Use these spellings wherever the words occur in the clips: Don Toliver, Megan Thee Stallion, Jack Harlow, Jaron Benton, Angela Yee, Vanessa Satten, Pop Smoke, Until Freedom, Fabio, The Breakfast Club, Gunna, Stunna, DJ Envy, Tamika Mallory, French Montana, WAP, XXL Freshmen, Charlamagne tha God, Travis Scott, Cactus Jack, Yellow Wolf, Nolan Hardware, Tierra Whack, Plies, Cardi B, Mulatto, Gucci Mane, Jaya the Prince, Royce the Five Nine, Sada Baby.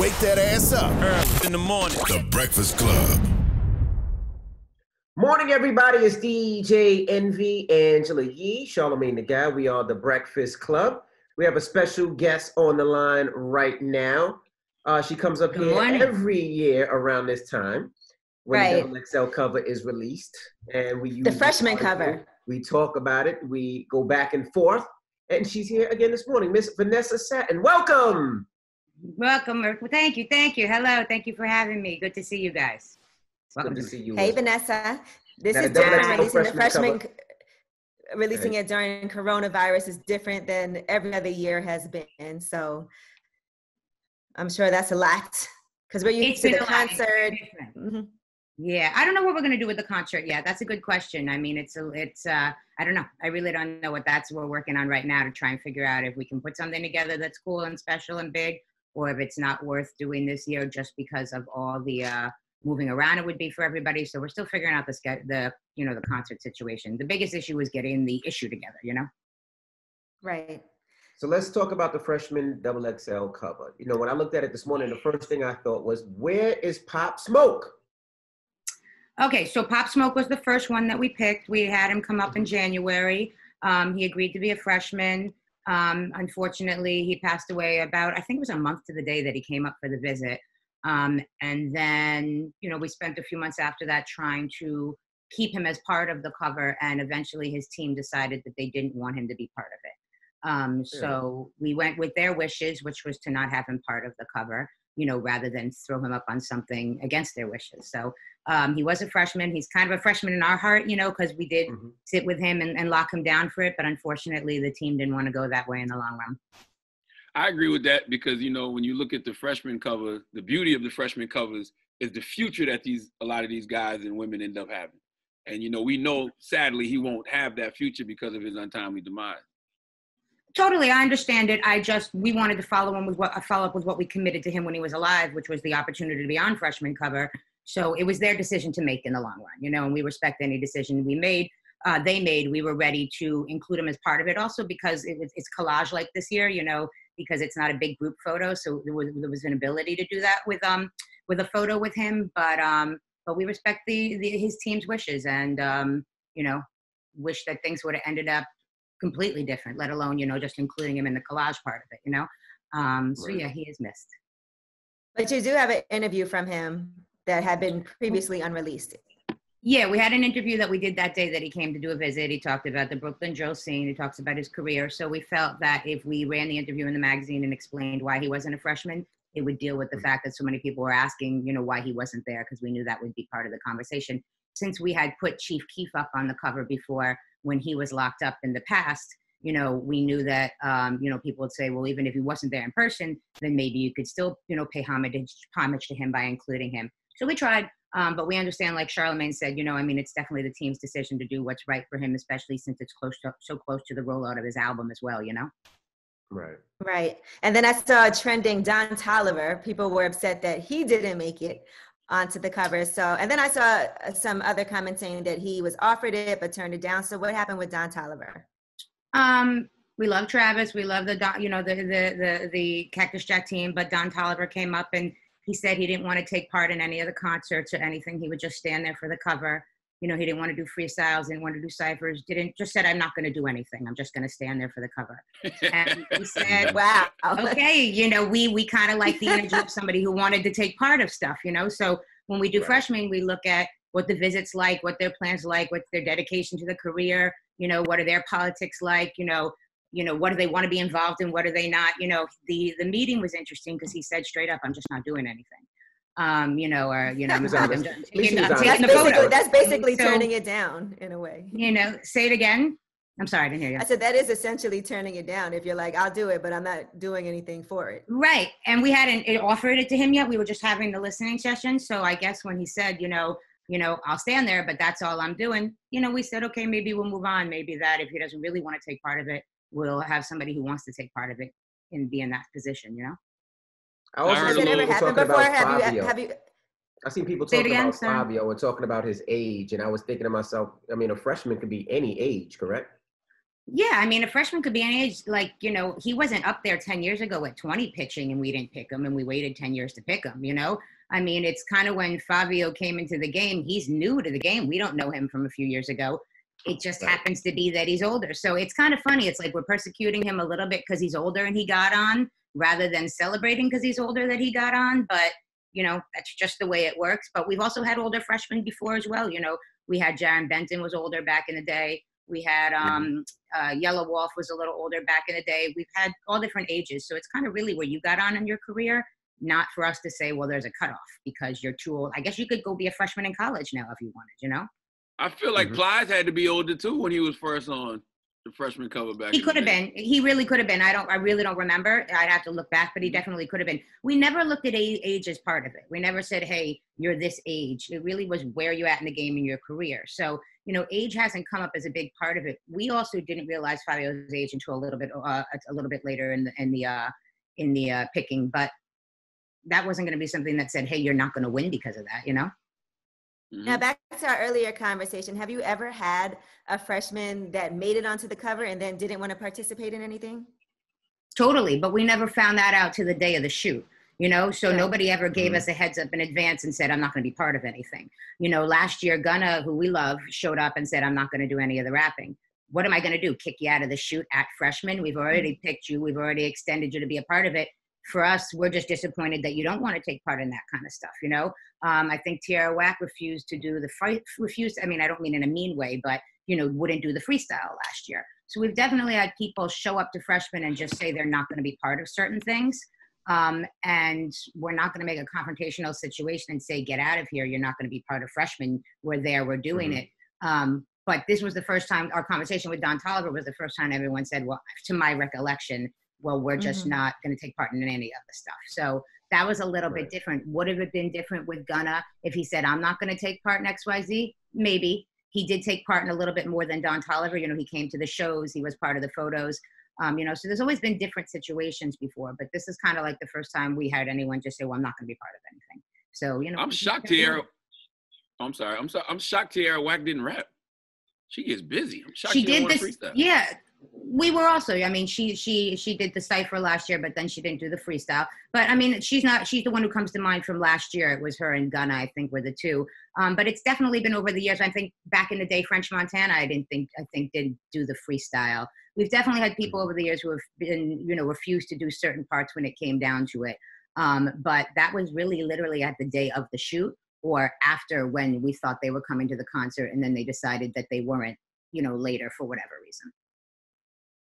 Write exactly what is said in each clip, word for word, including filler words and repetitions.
Wake that ass up early in the morning. The Breakfast Club. Morning, everybody. It's D J Envy, Angela Yee, Charlamagne tha God. We are The Breakfast Club. We have a special guest on the line right now. Uh, she comes up here every year around this time when right. the X X L cover is released, and we use the freshman cover. We talk about it. We go back and forth, and she's here again this morning. Miss Vanessa Satten, welcome. Welcome. Thank you. Thank you. Hello. Thank you for having me. Good to see you guys. Welcome Good to see you. Hey, Vanessa. This now, is different releasing freshman the freshman cover. Releasing it during coronavirus is different than every other year has been. So I'm sure that's a lot because we're used it's to the concert. Mm-hmm. Yeah, I don't know what we're going to do with the concert yet. That's a good question. I mean, it's, a, it's uh, I don't know. I really don't know what that's what we're working on right now to try and figure out if we can put something together that's cool and special and big, or if it's not worth doing this year just because of all the uh, moving around it would be for everybody. So we're still figuring out the, the, you know, the concert situation. The biggest issue is getting the issue together, you know? Right. So let's talk about the freshman X X L cover. You know, when I looked at it this morning, the first thing I thought was, where is Pop Smoke? Okay, so Pop Smoke was the first one that we picked. We had him come up in January. Um, he agreed to be a freshman. Um, unfortunately, he passed away about, I think it was a month to the day that he came up for the visit. Um, and then, you know, we spent a few months after that trying to keep him as part of the cover, and eventually his team decided that they didn't want him to be part of it. Um, sure. So we went with their wishes, which was to not have him part of the cover, you know, rather than throw him up on something against their wishes. So um, he was a freshman. He's kind of a freshman in our heart, you know, because we did mm-hmm. sit with him and, and lock him down for it. But unfortunately, the team didn't want to go that way in the long run. I agree with that because, you know, when you look at the freshman cover, the beauty of the freshman covers is the future that these a lot of these guys and women end up having. And, you know, we know, sadly, he won't have that future because of his untimely demise. Totally. I understand it. I just, we wanted to follow him with what, follow up with what we committed to him when he was alive, which was the opportunity to be on freshman cover. So it was their decision to make in the long run, you know, and we respect any decision we made. Uh, they made, we were ready to include him as part of it also because it was, it's collage like this year, you know, because it's not a big group photo. So there was, there was an ability to do that with, um, with a photo with him, but, um, but we respect the, the his team's wishes and, um, you know, wish that things would have ended up completely different, let alone, you know, just including him in the collage part of it, you know? Um, so yeah, he is missed. But you do have an interview from him that had been previously unreleased. Yeah, we had an interview that we did that day that he came to do a visit. He talked about the Brooklyn drill scene. He talks about his career. So we felt that if we ran the interview in the magazine and explained why he wasn't a freshman, it would deal with the fact that so many people were asking, you know, why he wasn't there, because we knew that would be part of the conversation. Since we had put Chief Keef up on the cover before when he was locked up in the past, you know, we knew that, um, you know, people would say, well, even if he wasn't there in person, then maybe you could still, you know, pay homage, homage to him by including him. So we tried, um, but we understand, like Charlamagne said, you know, I mean, it's definitely the team's decision to do what's right for him, especially since it's close to, so close to the rollout of his album as well, you know? Right. Right. And then I saw trending Don Toliver. People were upset that he didn't make it onto the cover. So, and then I saw some other comments saying that he was offered it, but turned it down. So what happened with Don Toliver? Um, we love Travis. We love the, Don, you know, the, the, the, the Cactus Jack team, but Don Toliver came up and he said he didn't want to take part in any of the concerts or anything. He would just stand there for the cover. You know, he didn't want to do freestyles, didn't want to do ciphers, didn't, just said, I'm not going to do anything. I'm just going to stand there for the cover. And we said, wow, okay, you know, we we kind of like the energy of somebody who wanted to take part of stuff, you know? So when we do right. freshmen, we look at what the visit's like, what their plans like, what's their dedication to the career, you know, what are their politics like, you know, you know, what do they want to be involved in, what are they not, you know? The, the meeting was interesting because he said straight up, I'm just not doing anything. Um, you know, or, you know, I'm, I'm, I'm, I'm taking, I'm taking the photo. That's basically so, turning it down in a way. You know, say it again. I'm sorry, I didn't hear you. I said that is essentially turning it down if you're like, I'll do it, but I'm not doing anything for it. Right. And we hadn't it offered it to him yet. We were just having the listening session. So I guess when he said, you know, you know, I'll stand there, but that's all I'm doing. You know, we said, okay, maybe we'll move on. Maybe that if he doesn't really want to take part of it, we'll have somebody who wants to take part of it and be in that position, you know? I also Has it ever happened before? Have Fabio. you, have you? I've seen people talking again, about sir? Fabio and talking about his age, and I was thinking to myself, I mean, a freshman could be any age, correct? Yeah, I mean, a freshman could be any age. Like, you know, he wasn't up there ten years ago at twenty pitching and we didn't pick him and we waited ten years to pick him, you know? I mean, it's kind of when Fabio came into the game, he's new to the game. We don't know him from a few years ago. It just right. happens to be that he's older. So it's kind of funny. It's like we're persecuting him a little bit because he's older and he got on rather than celebrating because he's older that he got on. But, you know, that's just the way it works. But we've also had older freshmen before as well. You know, we had Jaron Benton was older back in the day. We had um, uh, Yellow Wolf was a little older back in the day. We've had all different ages. So it's kind of really where you got on in your career, not for us to say, well, there's a cutoff because you're too old. I guess you could go be a freshman in college now if you wanted, you know? I feel like mm-hmm. Plies had to be older too when he was first on the freshman cover back. He could have been. He really could have been. I don't. I really don't remember. I'd have to look back, but he definitely could have been. We never looked at age as part of it. We never said, "Hey, you're this age." It really was where you at in the game in your career. So you know, age hasn't come up as a big part of it. We also didn't realize Fabio's age until a little bit, uh, a little bit later in the in the uh, in the uh, picking. But that wasn't going to be something that said, "Hey, you're not going to win because of that," you know. Mm-hmm. Now, back to our earlier conversation, have you ever had a freshman that made it onto the cover and then didn't want to participate in anything? Totally, but we never found that out to the day of the shoot, you know? So yeah. nobody ever gave mm-hmm. us a heads up in advance and said, I'm not going to be part of anything. You know, last year, Gunna, who we love, showed up and said, I'm not going to do any of the rapping. What am I going to do? Kick you out of the shoot at freshman? We've already mm-hmm. picked you. We've already extended you to be a part of it. For us, we're just disappointed that you don't want to take part in that kind of stuff, you know? Um, I think Tierra Whack refused to do the fight, refused, I mean, I don't mean in a mean way, but, you know, wouldn't do the freestyle last year. So we've definitely had people show up to freshmen and just say they're not going to be part of certain things. Um, and we're not going to make a confrontational situation and say, get out of here, you're not going to be part of freshmen. We're there, we're doing mm-hmm. it. Um, but this was the first time, our conversation with Don Toliver was the first time everyone said, well, to my recollection, well, we're just mm-hmm. not going to take part in any of the stuff. So that was a little right. bit different. Would have it been different with Gunna if he said, I'm not going to take part in X Y Z? Maybe. He did take part in a little bit more than Don Toliver. You know, he came to the shows. He was part of the photos. Um, you know, so there's always been different situations before. But this is kind of like the first time we had anyone just say, well, I'm not going to be part of anything. So, you know. I'm shocked Tierra. Oh, I'm sorry. I'm sorry. I'm shocked Tierra Whack didn't rap. She is busy. I'm shocked she did this. Freestyle. Yeah. We were also, I mean, she she she did the cypher last year, but then she didn't do the freestyle. But I mean, she's not, she's the one who comes to mind from last year. It was her and Gunna, I think, were the two. Um, but it's definitely been over the years. I think back in the day, French Montana, I didn't think, I think didn't do the freestyle. We've definitely had people over the years who have been, you know, refused to do certain parts when it came down to it. Um, but that was really literally at the day of the shoot or after when we thought they were coming to the concert and then they decided that they weren't, you know, later for whatever reason.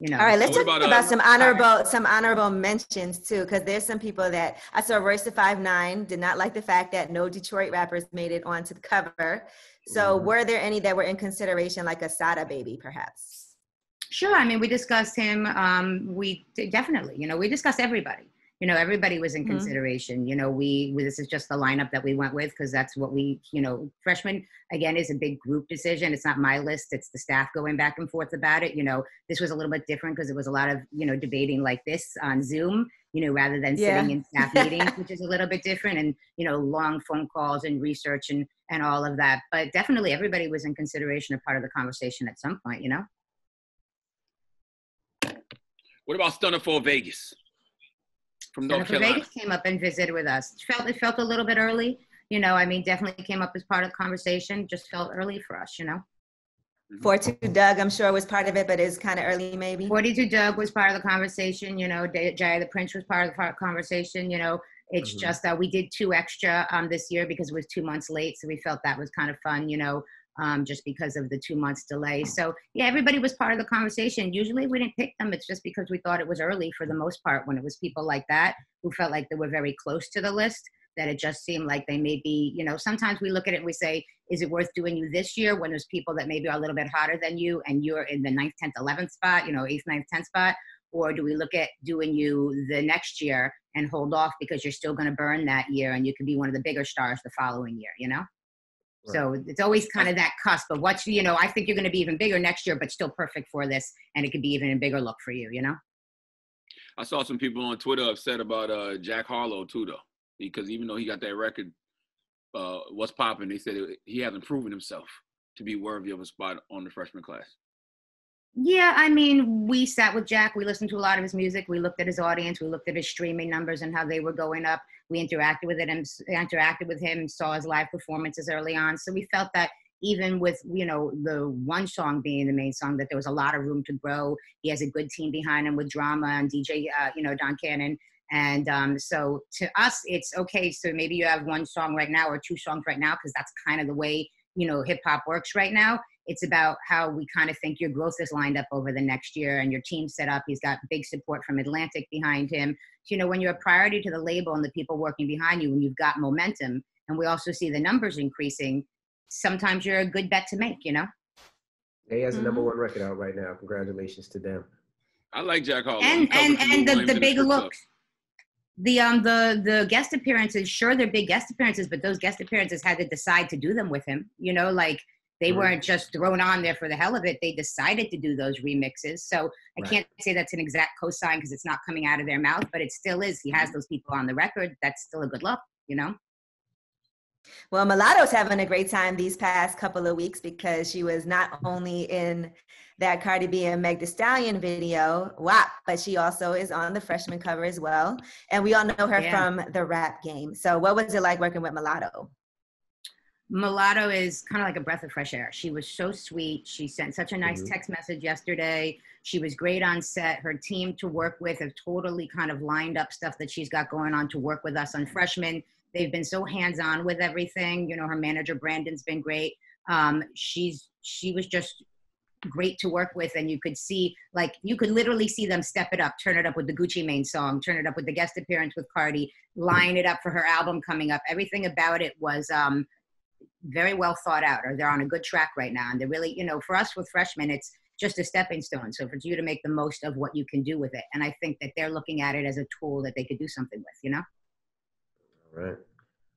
You know. All right, let's so talk about, about uh, some honorable right. some honorable mentions too, because there's some people that I saw. Royce the Five Nine did not like the fact that no Detroit rappers made it onto the cover. So mm-hmm. were there any that were in consideration, like a Sada Baby, perhaps? Sure. I mean, we discussed him. Um, we definitely, you know, we discussed everybody. You know, everybody was in consideration. Mm-hmm. You know, we, we this is just the lineup that we went with because that's what we, you know, freshman, again, is a big group decision. It's not my list. It's the staff going back and forth about it. You know, this was a little bit different because it was a lot of, you know, debating like this on Zoom, you know, rather than yeah. sitting in staff meetings, which is a little bit different and, you know, long phone calls and research and, and all of that. But definitely everybody was in consideration or part of the conversation at some point, you know. What about Stunna for Vegas? From North Carolina. Vegas came up and visited with us. Felt it felt a little bit early, you know. I mean, definitely came up as part of the conversation. Just felt early for us, you know. forty-two Dugg, I'm sure, was part of it, but it's kind of early, maybe. forty-two Dugg was part of the conversation, you know. Jaya the Prince was part of the conversation, you know. It's mm-hmm. just that uh, we did two extra um, this year because it was two months late, so we felt that was kind of fun, you know, um, just because of the two months delay. So yeah, everybody was part of the conversation. Usually we didn't pick them. It's just because we thought it was early for the most part when it was people like that who felt like they were very close to the list, that it just seemed like they may be, you know, sometimes we look at it and we say, is it worth doing you this year when there's people that maybe are a little bit hotter than you and you're in the ninth, tenth, eleventh spot, you know, eighth, ninth, tenth spot? Or do we look at doing you the next year and hold off because you're still going to burn that year and you could be one of the bigger stars the following year, you know? Right. So it's always kind of that cusp of what's, you know, I think you're going to be even bigger next year, but still perfect for this. And it could be even a bigger look for you, you know? I saw some people on Twitter upset about uh, Jack Harlow too, though, because even though he got that record, uh, what's popping, they said it, he hasn't proven himself to be worthy of a spot on the freshman class. Yeah, I mean, we sat with Jack. We listened to a lot of his music. We looked at his audience. We looked at his streaming numbers and how they were going up. We interacted with him, interacted with him, saw his live performances early on. So we felt that even with, you know, the one song being the main song, that there was a lot of room to grow. He has a good team behind him with Drama and D J, uh, you know, Don Cannon. And um, so to us, it's okay. So maybe you have one song right now or two songs right now, because that's kind of the way, you know, hip hop works right now. It's about how we kind of think your growth is lined up over the next year and your team set up. He's got big support from Atlantic behind him. So, you know, when you're a priority to the label and the people working behind you, when you've got momentum, and we also see the numbers increasing, sometimes you're a good bet to make, you know? He has a number one record out right now. Congratulations to them. I like Jack Harlow. And, and, and the, the big looks. The um the the guest appearances, sure, they're big guest appearances, but those guest appearances had to decide to do them with him. You know, like they mm. weren't just thrown on there for the hell of it. They decided to do those remixes. So I right. can't say that's an exact cosign because it's not coming out of their mouth, but it still is. He has those people on the record. That's still a good look, you know. Well, Mulatto's having a great time these past couple of weeks because she was not only in that Cardi B and Meg Thee Stallion video, W A P, but she also is on the Freshman cover as well. And we all know her yeah. from the rap game. So what was it like working with Mulatto? Mulatto is kind of like a breath of fresh air. She was so sweet. She sent such a nice mm-hmm. text message yesterday. She was great on set. Her team to work with have totally kind of lined up stuff that she's got going on to work with us on Freshman. They've been so hands-on with everything. You know, her manager, Brandon's been great. Um, she's She was just great to work with. And you could see, like, you could literally see them step it up, turn it up with the Gucci Mane song, turn it up with the guest appearance with Cardi, line it up for her album coming up. Everything about it was um, very well thought out, or they're on a good track right now. And they're really, you know, for us with Freshmen, it's just a stepping stone. So for you to make the most of what you can do with it. And I think that they're looking at it as a tool that they could do something with, you know? Right.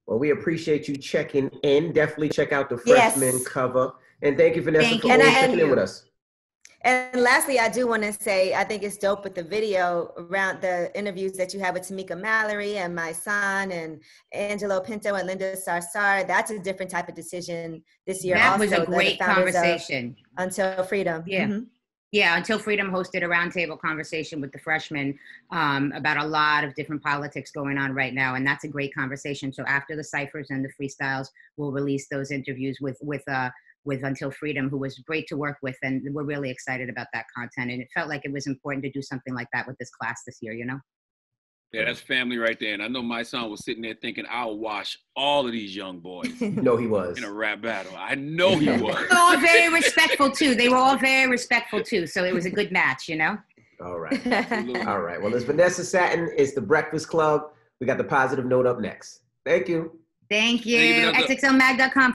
Well, we appreciate you checking in. Definitely check out the Freshman yes. cover. And thank you, Vanessa, thank you. for and always I, checking in with us. And lastly, I do want to say, I think it's dope with the video around the interviews that you have with Tamika Mallory and my son and Angelo Pinto and Linda Sarsour. That's a different type of decision this year. That also. was a great conversation. Until Freedom. Yeah. Mm-hmm. Yeah, Until Freedom hosted a roundtable conversation with the Freshmen um, about a lot of different politics going on right now, and that's a great conversation. So after the ciphers and the freestyles, we'll release those interviews with with uh, with Until Freedom, who was great to work with, and we're really excited about that content. And it felt like it was important to do something like that with this class this year, you know? Yeah, that's family right there. And I know my son was sitting there thinking, I'll wash all of these young boys. No, he was. In a rap battle. I know he was. They were all very respectful, too. They were all very respectful, too. So it was a good match, you know? All right. Absolutely. All right. Well, it's Vanessa Satten. It's The Breakfast Club. We got the positive note up next. Thank you. Thank you. Thank you. X X L mag dot com.